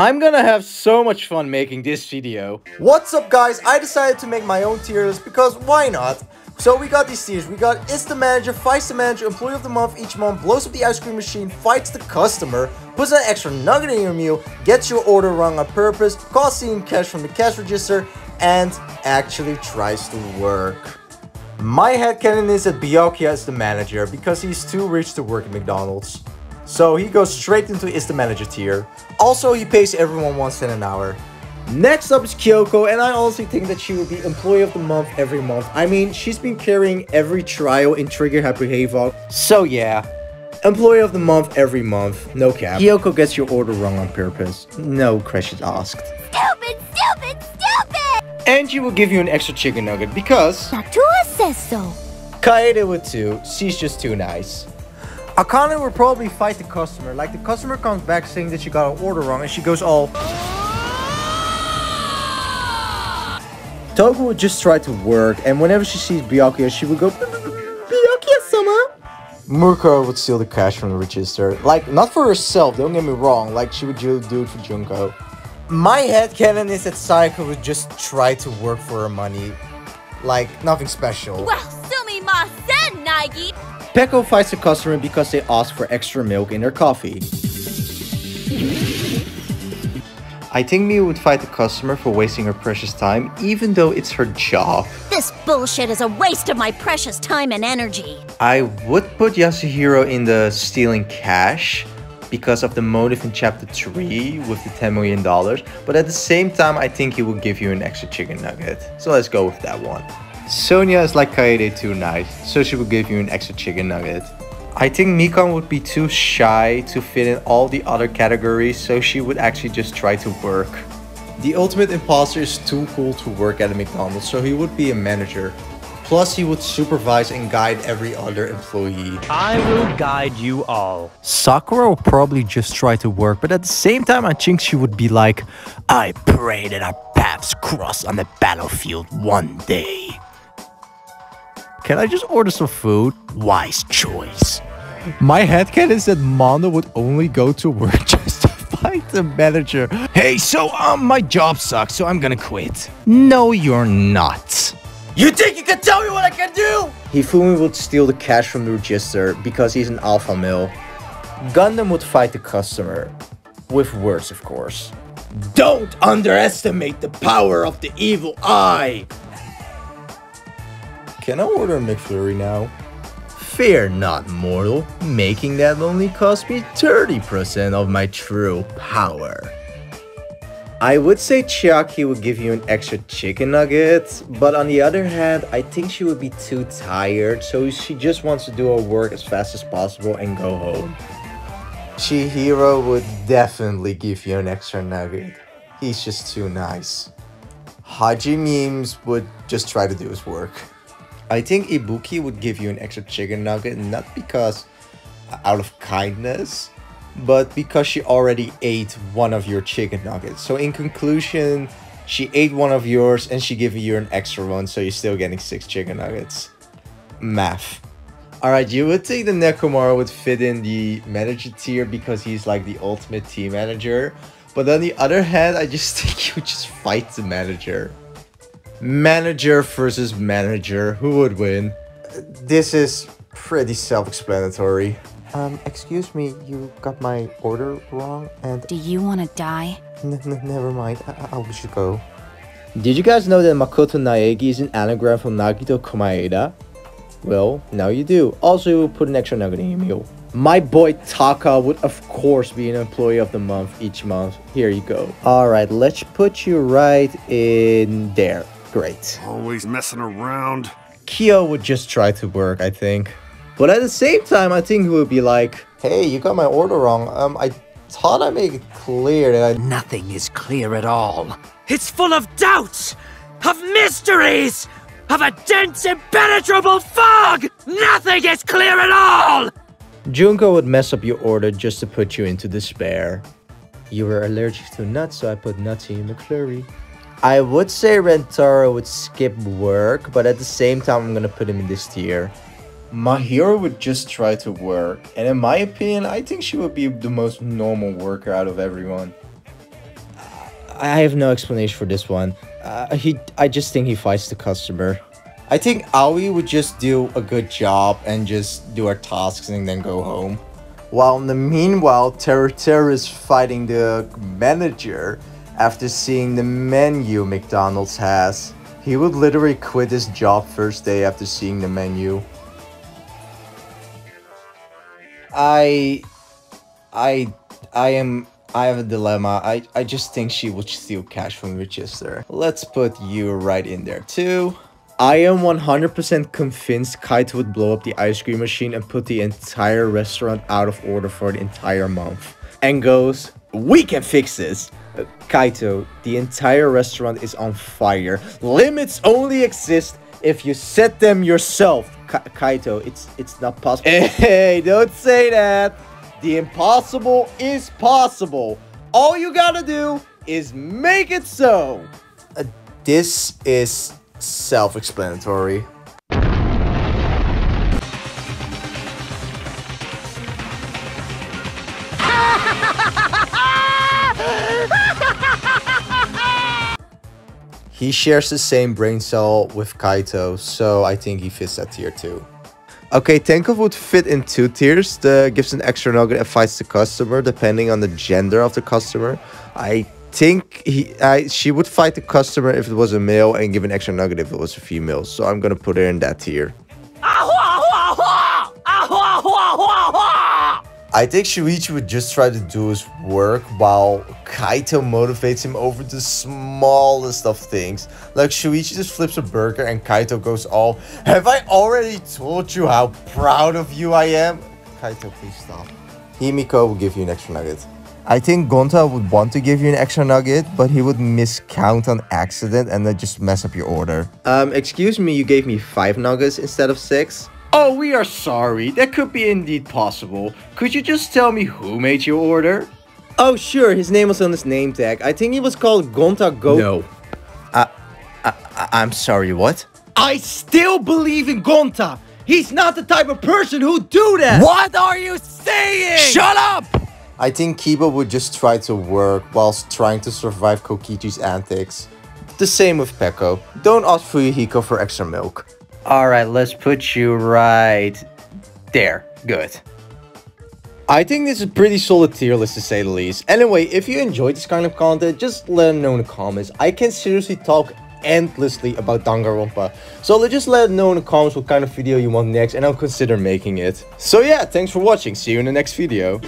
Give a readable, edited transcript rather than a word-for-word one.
I'm gonna have so much fun making this video. What's up guys, I decided to make my own tier list because why not? So we got these tiers. We got Is the Manager, Fights the Manager, Employee of the Month each month, blows up the ice cream machine, fights the customer, puts an extra nugget in your meal, gets your order wrong on purpose, costs you in cash from the cash register, and actually tries to work. My headcanon is that Byakuya is the manager because he's too rich to work at McDonald's. So he goes straight into Is the Manager tier. Also, he pays everyone 1 cent an hour. Next up is Kyoko, and I honestly think that she will be Employee of the Month every month. I mean, she's been carrying every trial in Trigger Happy Havoc. So yeah, Employee of the Month every month, no cap. Kyoko gets your order wrong on purpose, no questions asked. Stupid, stupid, stupid! And she will give you an extra chicken nugget because Sakura says so. Kaede would too, she's just too nice. Akane will probably fight the customer, like the customer comes back saying that she got her order wrong and she goes all... Togo would just try to work, and whenever she sees Byakuya, she would go, Byakuya-sama! Murko would steal the cash from the register. Like, not for herself, don't get me wrong, like she would do it for Junko. My headcanon is that Sayaka would just try to work for her money. Like, nothing special. Well, sumimasen, Naegi! Peko fights the customer because they ask for extra milk in their coffee. I think Mia would fight the customer for wasting her precious time, even though it's her job. This bullshit is a waste of my precious time and energy. I would put Yasuhiro in the stealing cash because of the motive in chapter 3 with the $10 million, but at the same time I think he would give you an extra chicken nugget. So let's go with that one. Sonia is like Kaede too nice, so she would give you an extra chicken nugget. I think Mikan would be too shy to fit in all the other categories, so she would actually just try to work. The ultimate imposter is too cool to work at a McDonald's, so he would be a manager. Plus he would supervise and guide every other employee. I will guide you all. Sakura would probably just try to work, but at the same time I think she would be like, I pray that our paths cross on the battlefield one day. Can I just order some food? Wise choice. My headcanon is that Mondo would only go to work just to fight the manager. Hey, so my job sucks, so I'm gonna quit. No, you're not. You think you can tell me what I can do? Hifumi would steal the cash from the register because he's an alpha male. Gundam would fight the customer. With words, of course. Don't underestimate the power of the evil eye! Can I order a McFlurry now? Fear not, mortal. Making that only cost me 30% of my true power. I would say Chiaki would give you an extra chicken nugget, but on the other hand, I think she would be too tired, so she just wants to do her work as fast as possible and go home. Chihiro would definitely give you an extra nugget. He's just too nice. Haji Memes would just try to do his work. I think Ibuki would give you an extra chicken nugget, not because out of kindness, but because she already ate one of your chicken nuggets. So in conclusion, she ate one of yours and she gave you an extra one, so you're still getting 6 chicken nuggets. Math. Alright, you would think the Nekomaru would fit in the manager tier because he's like the ultimate team manager, but on the other hand, I just think you would just fight the manager. Manager versus manager, who would win? This is pretty self-explanatory. Excuse me, you got my order wrong and... Do you want to die? Never mind, we should go. Did you guys know that Makoto Naegi is an anagram from Nagito Kumaeda? Well, now you do. Also, you will put an extra nugget in your meal. My boy Taka would of course be an employee of the month each month. Here you go. Alright, let's put you right in there. Great. Always messing around. Kyo would just try to work, I think. But at the same time, I think he would be like, hey, you got my order wrong. I thought I made it clear that Nothing is clear at all. It's full of doubts, of mysteries, of a dense, impenetrable fog. Nothing is clear at all. Junko would mess up your order just to put you into despair. You were allergic to nuts, so I put nuts in your McFlurry. I would say Rantaro would skip work, but at the same time I'm gonna put him in this tier. Mahiru would just try to work, and in my opinion I think she would be the most normal worker out of everyone. I have no explanation for this one. I just think he fights the customer. I think Aoi would just do a good job and just do her tasks and then go home. While in the meanwhile, Teruteru is fighting the manager after seeing the menu McDonald's has. He would literally quit his job first day after seeing the menu. I have a dilemma. I just think she would steal cash from Richester. Let's put you right in there too. I am 100% convinced Kaito would blow up the ice cream machine and put the entire restaurant out of order for an entire month. And goes, we can fix this! Kaito, the entire restaurant is on fire. Limits only exist if you set them yourself. Kaito, it's not possible. Hey, don't say that! The impossible is possible. All you gotta do is make it so! This is self-explanatory. He shares the same brain cell with Kaito, so I think he fits that tier too. Okay, Tenko would fit in two tiers. The gives an extra nugget and fights the customer depending on the gender of the customer. I think she would fight the customer if it was a male and give an extra nugget if it was a female, so I'm gonna put her in that tier. I think Shuichi would just try to do his work while Kaito motivates him over the smallest of things. Like Shuichi just flips a burger and Kaito goes all, have I already told you how proud of you I am? Kaito, please stop. Himiko will give you an extra nugget. I think Gonta would want to give you an extra nugget, but he would miscount on accident and then just mess up your order. Excuse me, you gave me 5 nuggets instead of 6? Oh, we are sorry. That could be indeed possible. Could you just tell me who made your order? Oh, sure. His name was on his name tag. I think he was called Gonta Go- No. I'm sorry, what? I still believe in Gonta! He's not the type of person who'd do that! What are you saying? Shut up! I think Kiba would just try to work whilst trying to survive Kokichi's antics. The same with Peko. Don't ask Fuyuhiko for extra milk. Alright, let's put you right there. Good. I think this is a pretty solid tier list to say the least. Anyway, if you enjoyed this kind of content, just let it know in the comments. I can seriously talk endlessly about Danganronpa. So just let it know in the comments what kind of video you want next and I'll consider making it. So yeah, thanks for watching. See you in the next video.